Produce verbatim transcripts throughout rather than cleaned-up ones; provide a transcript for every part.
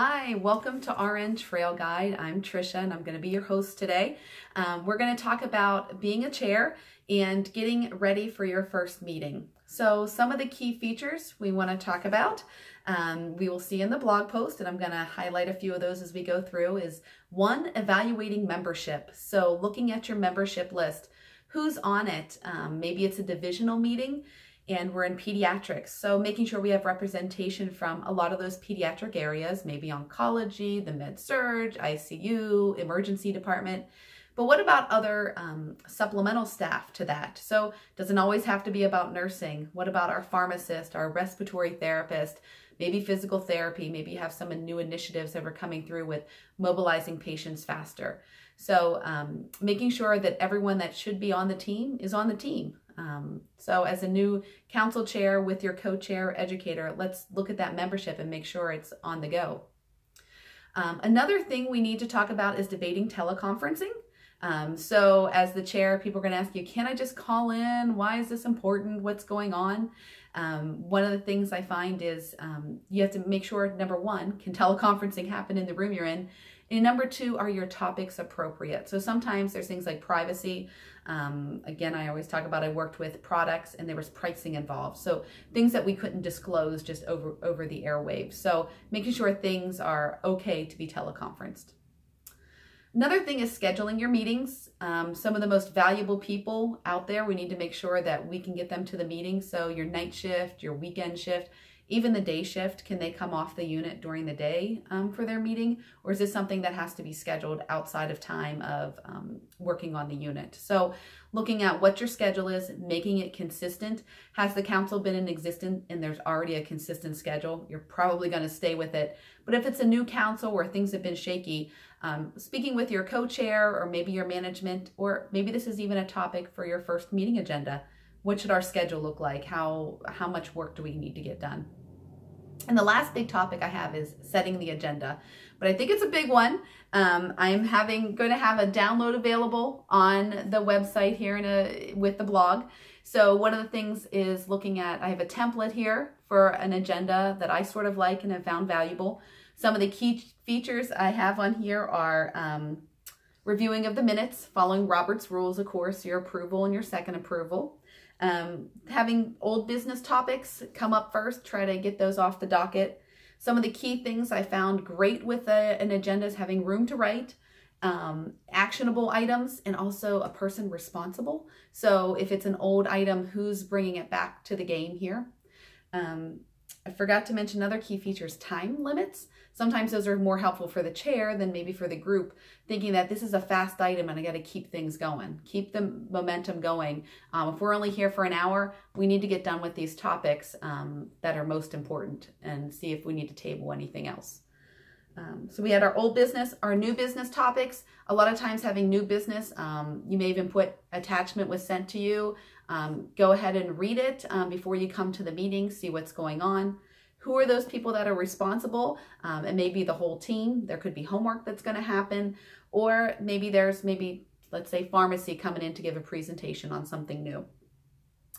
Hi, welcome to R N Trail Guide. I'm Trisha and I'm going to be your host today. Um, we're going to talk about being a chair and getting ready for your first meeting. So some of the key features we want to talk about, um, we will see in the blog post, and I'm going to highlight a few of those as we go through, is one, evaluating membership. So looking at your membership list, who's on it? Um, maybe it's a divisional meeting and we're in pediatrics, so making sure we have representation from a lot of those pediatric areas, maybe oncology, the med-surg, I C U, emergency department. But what about other um, supplemental staff to that? So doesn't always have to be about nursing. What about our pharmacist, our respiratory therapist, maybe physical therapy? Maybe you have some new initiatives that are coming through with mobilizing patients faster. So um, making sure that everyone that should be on the team is on the team. Um, so as a new council chair with your co-chair educator, let's look at that membership and make sure it's on the go. Um, another thing we need to talk about is debating teleconferencing. Um, so as the chair, people are going to ask you, can I just call in? Why is this important? What's going on? Um, one of the things I find is um, you have to make sure, number one, can teleconferencing happen in the room you're in? And number two, are your topics appropriate? So sometimes there's things like privacy. Um, again, I always talk about I worked with products and there was pricing involved. So things that we couldn't disclose just over, over the airwaves. So making sure things are okay to be teleconferenced. Another thing is scheduling your meetings. Um, some of the most valuable people out there, we need to make sure that we can get them to the meeting. So your night shift, your weekend shift, even the day shift, can they come off the unit during the day um, for their meeting? Or is this something that has to be scheduled outside of time of um, working on the unit? So looking at what your schedule is, making it consistent. Has the council been in existence and there's already a consistent schedule? You're probably going to stay with it. But if it's a new council where things have been shaky, um, speaking with your co-chair or maybe your management, or maybe this is even a topic for your first meeting agenda. What should our schedule look like? How, how much work do we need to get done? And the last big topic I have is setting the agenda, but I think it's a big one. Um, I'm having going to have a download available on the website here in a, with the blog. So one of the things is looking at, I have a template here for an agenda that I sort of like and have found valuable. Some of the key features I have on here are um, reviewing of the minutes, following Robert's rules, of course, your approval and your second approval. Um, having old business topics come up first, try to get those off the docket. Some of the key things I found great with a, an agenda is having room to write, um, actionable items, and also a person responsible. So if it's an old item, who's bringing it back to the game here? Um, I forgot to mention other key features, time limits. Sometimes those are more helpful for the chair than maybe for the group, thinking that this is a fast item and I got to keep things going, keep the momentum going. Um, if we're only here for an hour, we need to get done with these topics um, that are most important and see if we need to table anything else. Um, so we had our old business, our new business topics. A lot of times having new business, um, you may even put attachment was sent to you. Um, go ahead and read it um, before you come to the meeting, see what's going on. Who are those people that are responsible? Um, it may be the whole team. There could be homework that's going to happen, or maybe there's maybe, let's say, pharmacy coming in to give a presentation on something new.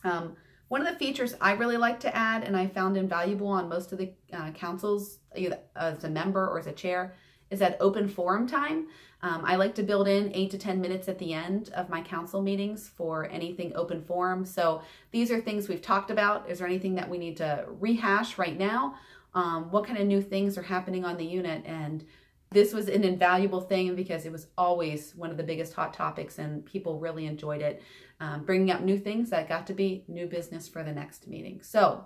Um, One of the features I really like to add, and I found invaluable on most of the uh, councils, either as a member or as a chair, is that open forum time. Um, I like to build in eight to ten minutes at the end of my council meetings for anything open forum. So these are things we've talked about. Is there anything that we need to rehash right now? Um, what kind of new things are happening on the unit? And this was an invaluable thing because it was always one of the biggest hot topics and people really enjoyed it, um, bringing up new things that got to be new business for the next meeting. So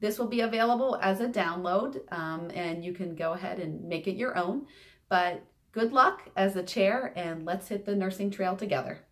this will be available as a download um, and you can go ahead and make it your own, but good luck as a chair and let's hit the nursing trail together.